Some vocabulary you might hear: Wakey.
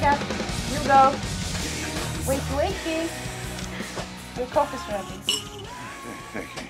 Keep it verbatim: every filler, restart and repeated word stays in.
Cat, you go. Wait, Wakey. Your coffee's ready. Thank you.